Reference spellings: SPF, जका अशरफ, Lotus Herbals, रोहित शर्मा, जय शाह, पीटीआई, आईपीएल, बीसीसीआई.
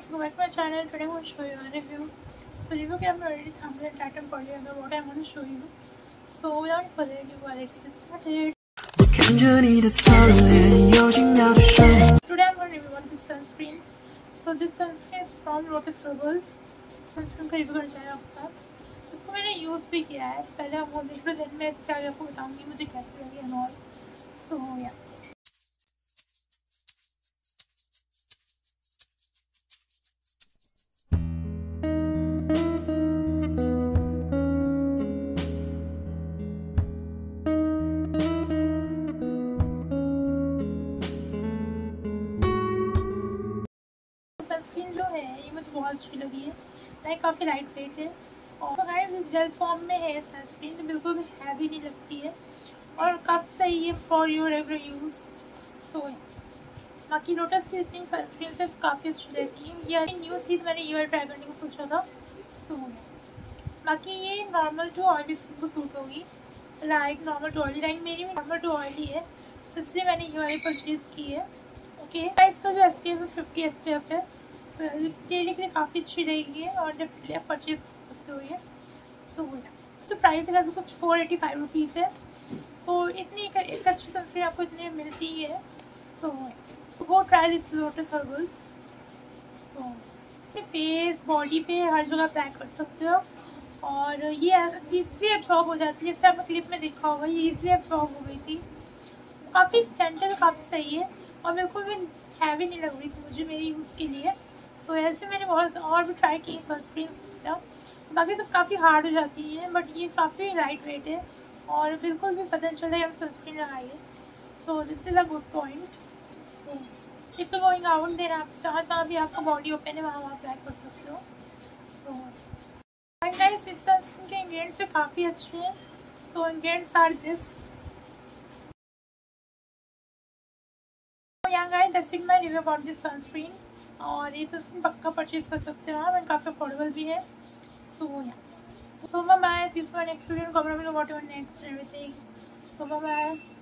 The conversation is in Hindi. guys, welcome back to my channel. Today I'm going to show you a review. So review के हमने already thumbnail टाइटल पढ़ लिया था. What I'm going to show you. So without further ado, let's get started. Today I'm going to review this sunscreen. So this sunscreen is from Lotus Herbals. Sunscreen का review करने जा रहे हैं आपके साथ. इसको मैंने यूज़ भी किया है. पहले आप वो देखो, then मैं इसके आगे आपको बताऊँगी मुझे कैसे लगी and all. So yeah. जो है ये मुझे बहुत अच्छी लगी है. लाइक काफ़ी लाइट वेट है और गाइस जेल फॉर्म में है सनस्क्रीन, तो बिल्कुल भी हैवी नहीं लगती है और काफ़ी सही है for your every use. So बाकी लोटस की जितनी सनस्क्रीन से काफ़ी अच्छी रहती है. ये आई न्यू थी, मैंने ये वाला ट्राई करने को सोचा था. सो बाकी ये नॉर्मल टू ऑयली स्किन को सूट होगी. Like normal to oily, like मेरी भी नॉर्मल टू ऑयली है, तो इसलिए मैंने ये वाली परचेज़ की है. ओके, इसका जो SPF है 50 SPF है, डेली के लिए काफ़ी अच्छी रहेगी और डेफिनेटली आप परचेज कर सकते हो ये. सो तो प्राइस का तो कुछ 485 रुपीज़ है. सो इतनी एक अच्छी सनस्क्रीन आपको इतने में मिलती है. सो वो try this Lotus Herbals. So face, body पे हर जगह अप्लाई कर सकते हो और ये इसलिए एब्जॉर्ब हो जाती है, जैसे आपने क्लिप में देखा होगा ये इसलिए एब्जॉर्ब हो गई थी. काफ़ी जेंटल, काफ़ी सही है और बिल्कुल भी हैवी नहीं लग रही थी मुझे मेरे यूज़ के लिए. सो ऐसे मैंने बहुत और भी ट्राई की सनस्क्रीन्स वगैरह. बाकी सब काफ़ी हार्ड हो जाती हैं, बट ये काफ़ी लाइट वेट है और बिल्कुल भी पता नहीं चल रहा है हम सनस्क्रीन लगाइए. So this is a good point. So if you going out then आप जहाँ जहाँ भी आपका बॉडी ओपन है वहाँ अप्लाई कर सकते हो. सो गाइस इस सनस्क्रीन के इंग्रेडिएंट्स भी काफ़ी अच्छे हैं. So ingredients are this. Guys that's it my review about this sunscreen. और ये सनस्क्रीन पक्का परचेज कर सकते हो आप एंड काफ़ी अफोर्डेबल भी है. So bye, see you in my next video, comment करो what you want next everything. So bye.